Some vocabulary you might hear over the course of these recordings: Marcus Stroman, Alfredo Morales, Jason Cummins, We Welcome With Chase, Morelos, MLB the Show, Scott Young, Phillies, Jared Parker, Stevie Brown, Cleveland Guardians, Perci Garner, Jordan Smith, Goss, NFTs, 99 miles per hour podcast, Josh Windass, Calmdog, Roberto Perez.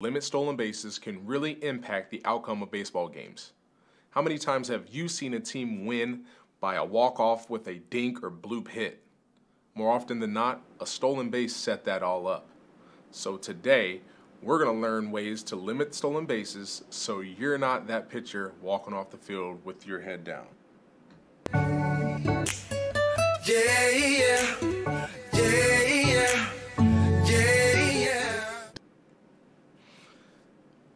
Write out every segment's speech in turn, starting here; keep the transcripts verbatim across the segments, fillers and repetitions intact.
Limit stolen bases can really impact the outcome of baseball games. How many times have you seen a team win by a walk-off with a dink or bloop hit? More often than not, a stolen base set that all up. So today, we're going to learn ways to limit stolen bases so you're not that pitcher walking off the field with your head down. Yeah, yeah. Yeah, yeah. Yeah, yeah.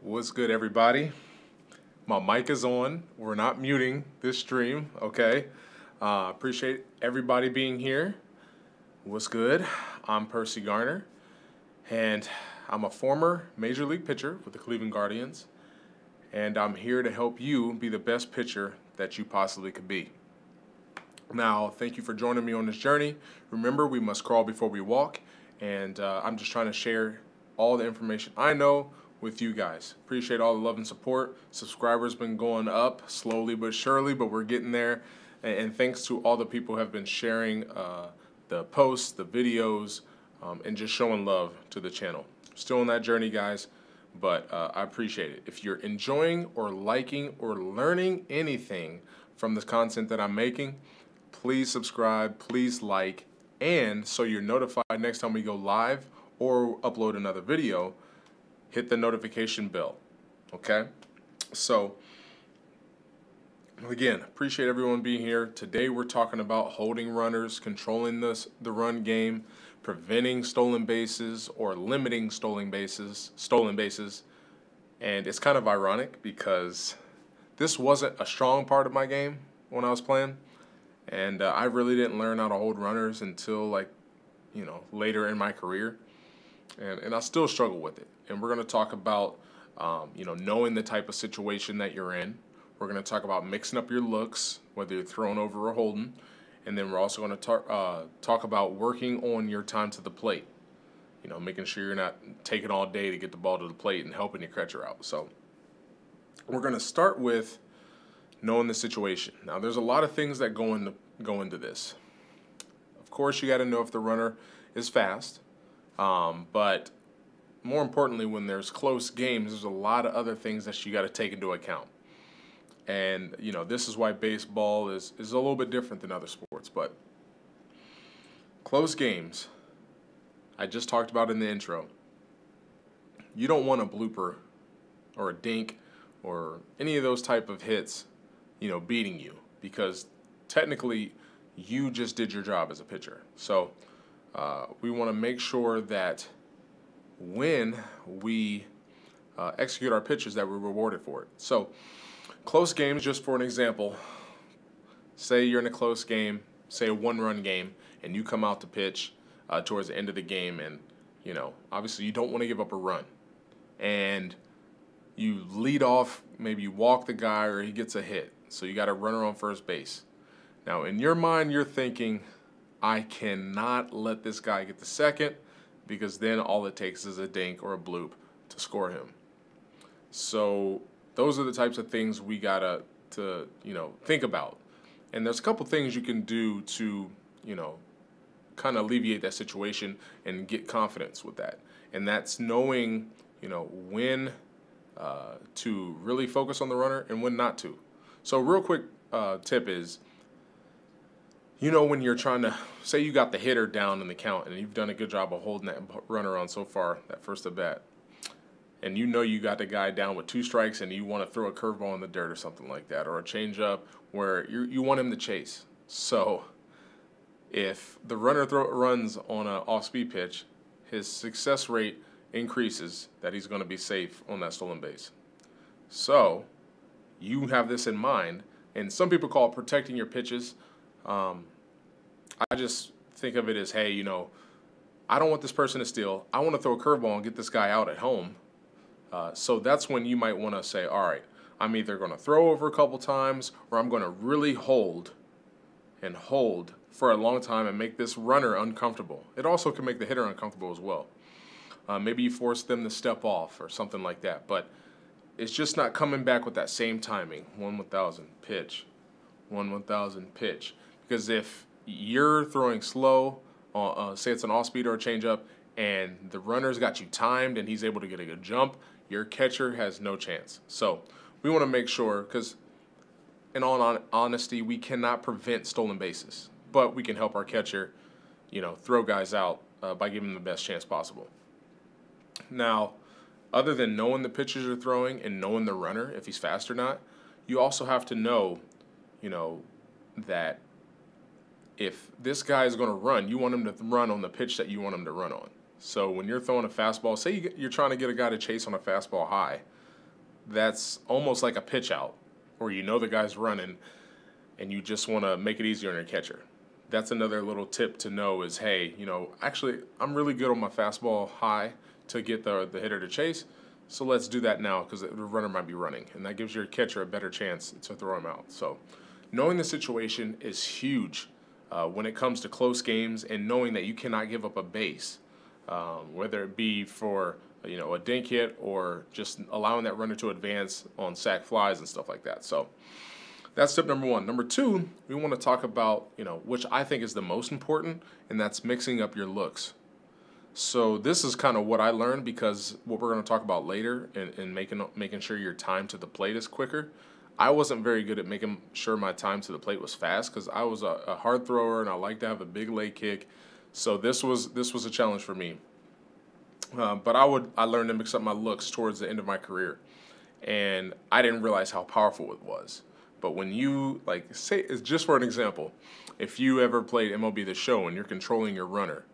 What's good, everybody? My mic is on. We're not muting this stream, okay? Uh, appreciate everybody being here. What's good? I'm Perci Garner, and I'm a former Major League pitcher with the Cleveland Guardians, and I'm here to help you be the best pitcher that you possibly could be. Now, thank you for joining me on this journey. Remember, we must crawl before we walk, and uh, I'm just trying to share all the information I know with you guys. Appreciate all the love and support. Subscribers been going up slowly but surely, but we're getting there. And thanks to all the people who have been sharing uh, the posts, the videos, um, and just showing love to the channel. Still on that journey, guys, but uh, I appreciate it. If you're enjoying or liking or learning anything from the content that I'm making, please subscribe, please like, and so you're notified next time we go live or upload another video, hit the notification bell, okay? So, again, appreciate everyone being here. Today we're talking about holding runners, controlling this, the run game, preventing stolen bases or limiting stolen bases, stolen bases. And it's kind of ironic because this wasn't a strong part of my game when I was playing, and uh, I really didn't learn how to hold runners until, like, you know, later in my career. And, and I still struggle with it. And we're going to talk about, um, you know, knowing the type of situation that you're in. We're going to talk about mixing up your looks, whether you're throwing over or holding. And then we're also going to talk, uh, talk about working on your time to the plate. You know, making sure you're not taking all day to get the ball to the plate and helping your catcher out. So we're going to start with knowing the situation. Now, there's a lot of things that go into, go into this. Of course, you got to know if the runner is fast. Um, but more importantly, when there's close games, there's a lot of other things that you got to take into account. And, you know, this is why baseball is, is a little bit different than other sports. But close games, I just talked about in the intro. You don't want a blooper or a dink or any of those type of hits, you know, beating you, because technically you just did your job as a pitcher. So Uh, we want to make sure that when we uh, execute our pitches that we're rewarded for it. So close games, just for an example, say you're in a close game, say a one-run game, and you come out to pitch uh, towards the end of the game, and, you know, obviously you don't want to give up a run. And you lead off, maybe you walk the guy or he gets a hit. So you got a runner on first base. Now, in your mind, you're thinking, I cannot let this guy get the second, because then all it takes is a dink or a bloop to score him. So those are the types of things we gotta to you know think about. And there's a couple things you can do to you know kind of alleviate that situation and get confidence with that. And that's knowing you know when uh, to really focus on the runner and when not to. So real quick uh, tip is, you know, when you're trying to, say you got the hitter down in the count and you've done a good job of holding that runner on so far, that first at bat, and you know you got the guy down with two strikes and you want to throw a curveball in the dirt or something like that, or a changeup where you, you want him to chase. So if the runner throw, runs on an off-speed pitch, his success rate increases that he's going to be safe on that stolen base. So you have this in mind, and some people call it protecting your pitches. Um, I just think of it as, hey, you know, I don't want this person to steal. I want to throw a curveball and get this guy out at home. Uh, so that's when you might want to say, all right, I'm either going to throw over a couple times, or I'm going to really hold and hold for a long time and make this runner uncomfortable. It also can make the hitter uncomfortable as well. Uh, maybe you force them to step off or something like that. But it's just not coming back with that same timing. one one thousand pitch, one one thousand pitch. Because if you're throwing slow, uh, uh, say it's an off-speed or a changeup, and the runner's got you timed and he's able to get a good jump, your catcher has no chance. So we want to make sure, because in all honesty, we cannot prevent stolen bases, but we can help our catcher, you know, throw guys out uh, by giving them the best chance possible. Now, other than knowing the pitches you're throwing and knowing the runner, if he's fast or not, you also have to know, you know, that if this guy is going to run, you want him to run on the pitch that you want him to run on. So when you're throwing a fastball, say you're trying to get a guy to chase on a fastball high, that's almost like a pitch out, where you know the guy's running and you just want to make it easier on your catcher. That's another little tip to know is, hey, you know, actually I'm really good on my fastball high to get the, the hitter to chase, so let's do that now because the runner might be running, and that gives your catcher a better chance to throw him out. So knowing the situation is huge uh, when it comes to close games, and knowing that you cannot give up a base, um, whether it be for, you know, a dink hit or just allowing that runner to advance on sac flies and stuff like that. So that's tip number one. Number two, we want to talk about, you know, which I think is the most important, and that's mixing up your looks. So this is kind of what I learned, because what we're going to talk about later and, and making making sure your time to the plate is quicker. I wasn't very good at making sure my time to the plate was fast, because I was a, a hard thrower and I like to have a big leg kick. So this was this was a challenge for me. Uh, but I would I learned to mix up my looks towards the end of my career, and I didn't realize how powerful it was. But when you, like, say, just for an example, if you ever played M L B the Show and you're controlling your runner,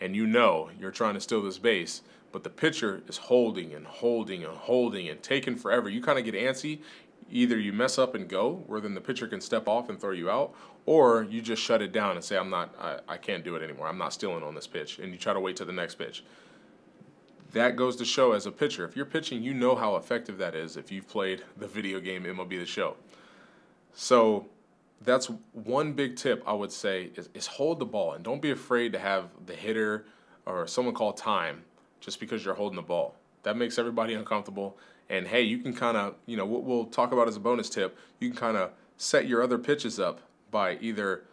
and you know you're trying to steal this base, but the pitcher is holding and holding and holding and taking forever, you kind of get antsy. Either you mess up and go, where then the pitcher can step off and throw you out, or you just shut it down and say, I'm not, I, I can't do it anymore. I'm not stealing on this pitch, and you try to wait till the next pitch. That goes to show, as a pitcher, if you're pitching, you know how effective that is if you've played the video game M L B the Show. So that's one big tip I would say, is, is hold the ball, and don't be afraid to have the hitter or someone call time just because you're holding the ball. That makes everybody uncomfortable. And hey, you can kind of, you know, what we'll talk about as a bonus tip, you can kind of set your other pitches up by either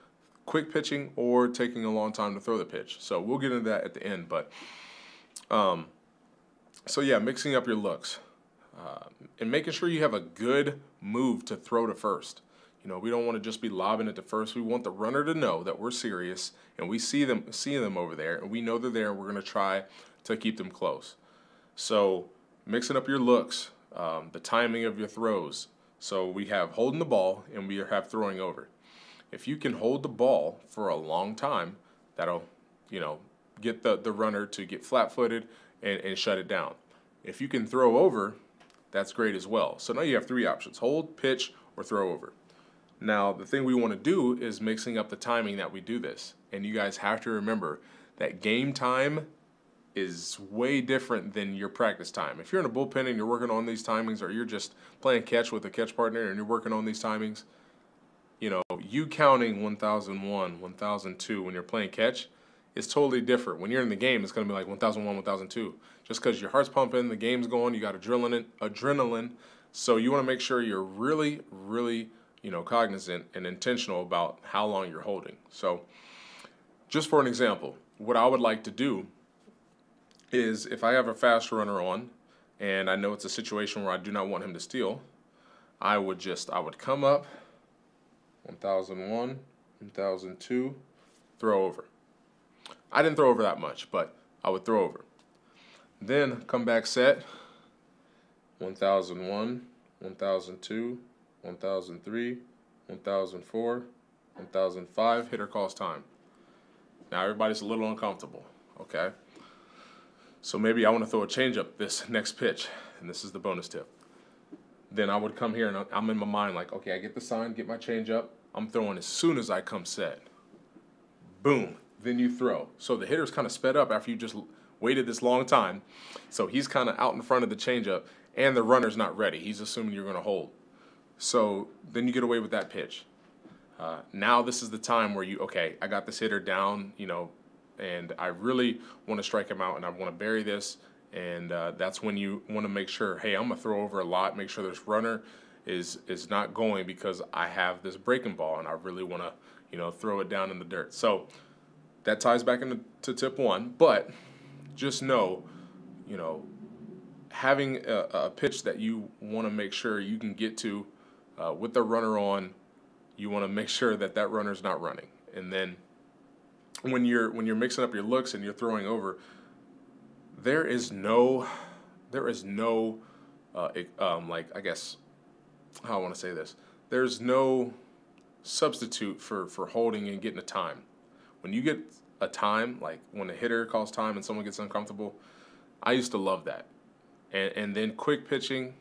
quick pitching or taking a long time to throw the pitch. So we'll get into that at the end. But um, so yeah, mixing up your looks uh, and making sure you have a good move to throw to first. You know, we don't want to just be lobbing it to first. We want the runner to know that we're serious and we see them, see them over there, and we know they're there, and we're going to try to keep them close. So mixing up your looks, um, the timing of your throws. So we have holding the ball and we have throwing over. If you can hold the ball for a long time, that'll, you know, get the, the runner to get flat-footed and, and shut it down. If you can throw over, that's great as well. So now you have three options: hold, pitch, or throw over. Now, the thing we want to do is mixing up the timing that we do this. And you guys have to remember that game time is way different than your practice time. If you're in a bullpen and you're working on these timings, or you're just playing catch with a catch partner and you're working on these timings, you know, you counting one thousand one, one thousand two when you're playing catch is totally different. When you're in the game, it's going to be like one thousand one, one thousand two. Just because your heart's pumping, the game's going, you got adrenaline, adrenaline. So you want to make sure you're really, really, you know, cognizant and intentional about how long you're holding. So just for an example, what I would like to do is, if I have a fast runner on and I know it's a situation where I do not want him to steal, I would just, I would come up, one thousand one, one thousand two, throw over. I didn't throw over that much, but I would throw over. Then come back set, one thousand one, one thousand two, one thousand three, one thousand four, one thousand five, hitter calls time. Now everybody's a little uncomfortable, okay? So maybe I want to throw a changeup this next pitch, and this is the bonus tip. Then I would come here, and I'm in my mind like, okay, I get the sign, get my changeup. I'm throwing as soon as I come set. Boom, then you throw. So the hitter's kind of sped up after you just waited this long time. So he's kind of out in front of the changeup, and the runner's not ready. He's assuming you're going to hold. So then you get away with that pitch. Uh, now this is the time where you, okay, I got this hitter down, you know, and I really want to strike him out and I want to bury this. And uh, that's when you want to make sure, hey, I'm going to throw over a lot, make sure this runner is, is not going, because I have this breaking ball and I really want to, you know, throw it down in the dirt. So that ties back into to tip one, but just know, you know, having a, a pitch that you want to make sure you can get to uh, with the runner on, you want to make sure that that runner's not running. And then when you're when you're mixing up your looks and you're throwing over, there is no there is no uh, um, like I guess how I want to say this. There's no substitute for for holding and getting a time. When you get a time, like when a hitter calls time and someone gets uncomfortable, I used to love that. And, and then quick pitching,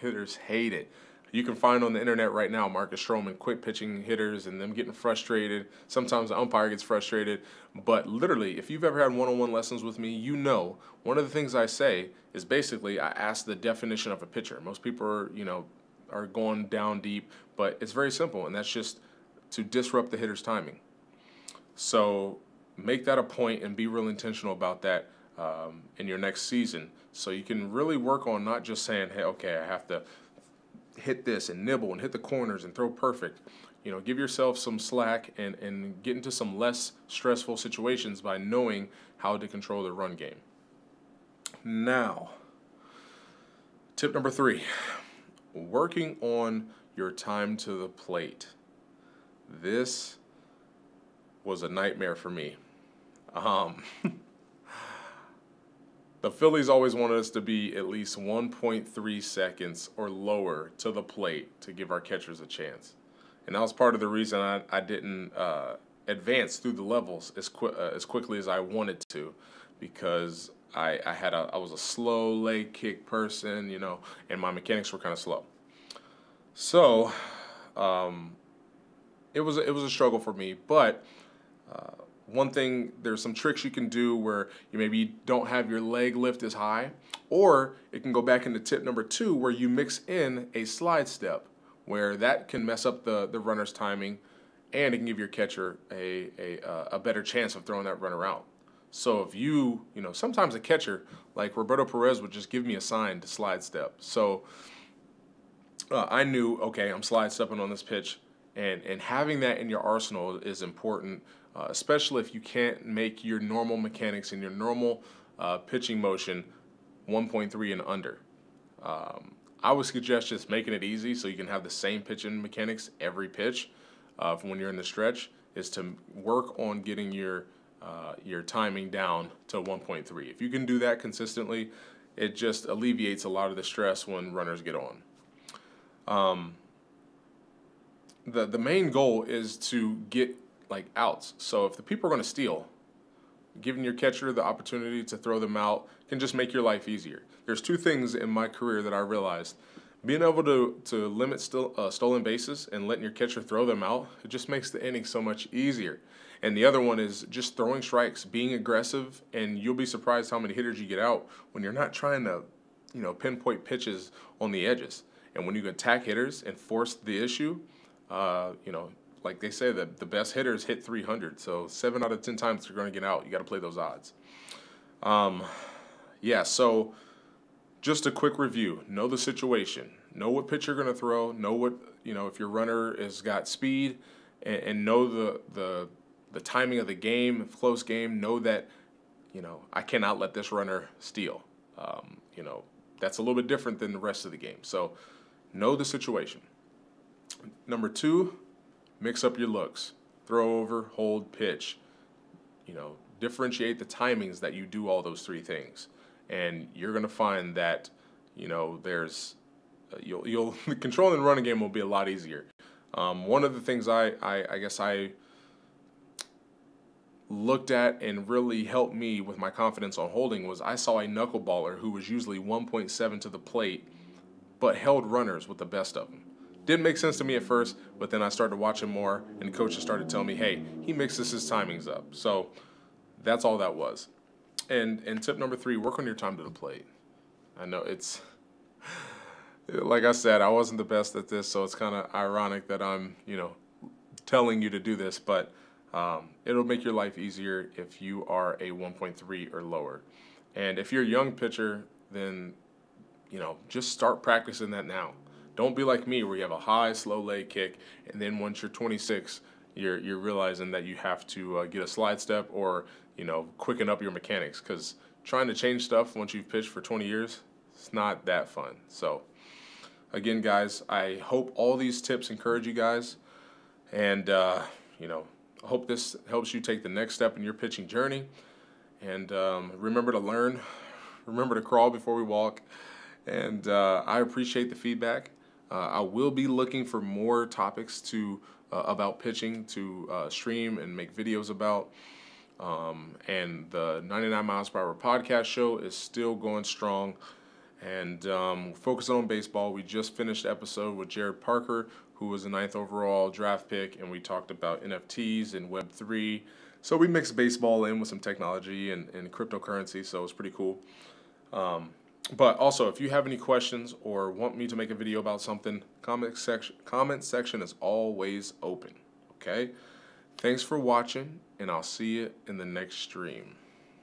hitters hate it. You can find on the internet right now Marcus Stroman quick pitching hitters and them getting frustrated. Sometimes the umpire gets frustrated. But literally, if you've ever had one-on-one lessons with me, you know one of the things I say is basically I ask the definition of a pitcher. Most people are, you know, are going down deep, but it's very simple, and that's just to disrupt the hitter's timing. So make that a point and be real intentional about that. Um, in your next season, so you can really work on not just saying, hey, okay, I have to hit this and nibble and hit the corners and throw perfect. You know, give yourself some slack and, and get into some less stressful situations by knowing how to control the run game. Now, tip number three, working on your time to the plate. This was a nightmare for me. Um... The Phillies always wanted us to be at least one point three seconds or lower to the plate to give our catchers a chance. And that was part of the reason I, I didn't uh, advance through the levels as, qui uh, as quickly as I wanted to, because I, I, had a, I was a slow leg kick person, you know, and my mechanics were kind of slow. So um, it, was, it was a struggle for me, but... Uh, One thing, there's some tricks you can do where you maybe don't have your leg lift as high, or it can go back into tip number two where you mix in a slide step where that can mess up the, the runner's timing and it can give your catcher a, a, a better chance of throwing that runner out. So if you, you know, sometimes a catcher like Roberto Perez would just give me a sign to slide step. So uh, I knew, okay, I'm slide stepping on this pitch, and, and having that in your arsenal is important. Uh, especially if you can't make your normal mechanics and your normal uh, pitching motion one point three and under. Um, I would suggest just making it easy so you can have the same pitching mechanics every pitch uh, from when you're in the stretch, is to work on getting your, uh, your timing down to one point three. If you can do that consistently, it just alleviates a lot of the stress when runners get on. Um, the, the main goal is to get like outs. So if the people are going to steal, giving your catcher the opportunity to throw them out can just make your life easier. There's two things in my career that I realized. Being able to, to limit still, uh, stolen bases and letting your catcher throw them out, it just makes the inning so much easier. And the other one is just throwing strikes, being aggressive, and you'll be surprised how many hitters you get out when you're not trying to, you know, pinpoint pitches on the edges. And when you attack hitters and force the issue, uh, you know, like they say that the best hitters hit three hundred, so seven out of ten times you're going to get out. You got to play those odds. Um, yeah, so just a quick review. Know the situation. Know what pitch you're going to throw. Know what, you know, if your runner has got speed, and, and know the, the, the timing of the game, close game. Know that, you know, I cannot let this runner steal. Um, you know, that's a little bit different than the rest of the game. So know the situation. Number two, mix up your looks, throw over, hold, pitch. You know, differentiate the timings that you do all those three things, and you're gonna find that, you know, there's uh, you'll you'll the controlling the running game will be a lot easier. Um, one of the things I, I I guess I looked at and really helped me with my confidence on holding was I saw a knuckleballer who was usually one point seven to the plate, but held runners with the best of them. Didn't make sense to me at first, but then I started watching more, and the coaches started telling me, hey, he mixes his timings up. So that's all that was. And and tip number three, work on your time to the plate. I know it's, like I said, I wasn't the best at this, so it's kind of ironic that I'm, you know, telling you to do this, but um, it'll make your life easier if you are a one point three or lower. And if you're a young pitcher, then, you know, just start practicing that now. Don't be like me where you have a high, slow leg kick, and then once you're twenty-six, you're, you're realizing that you have to uh, get a slide step or, you know, quicken up your mechanics, because trying to change stuff once you've pitched for twenty years It's not that fun. So again, guys, I hope all these tips encourage you guys. And, uh, you know, I hope this helps you take the next step in your pitching journey. And um, remember to learn. Remember to crawl before we walk. And uh, I appreciate the feedback. Uh, I will be looking for more topics to uh, about pitching to uh, stream and make videos about. Um, and the ninety-nine miles per hour podcast show is still going strong. And um, focus on baseball. We just finished the episode with Jared Parker, who was the ninth overall draft pick, and we talked about N F Ts and Web three. So we mixed baseball in with some technology and, and cryptocurrency, so it's pretty cool. Um, but also, if you have any questions or want me to make a video about something, comment section, comment section is always open, okay? Thanks for watching, and I'll see you in the next stream.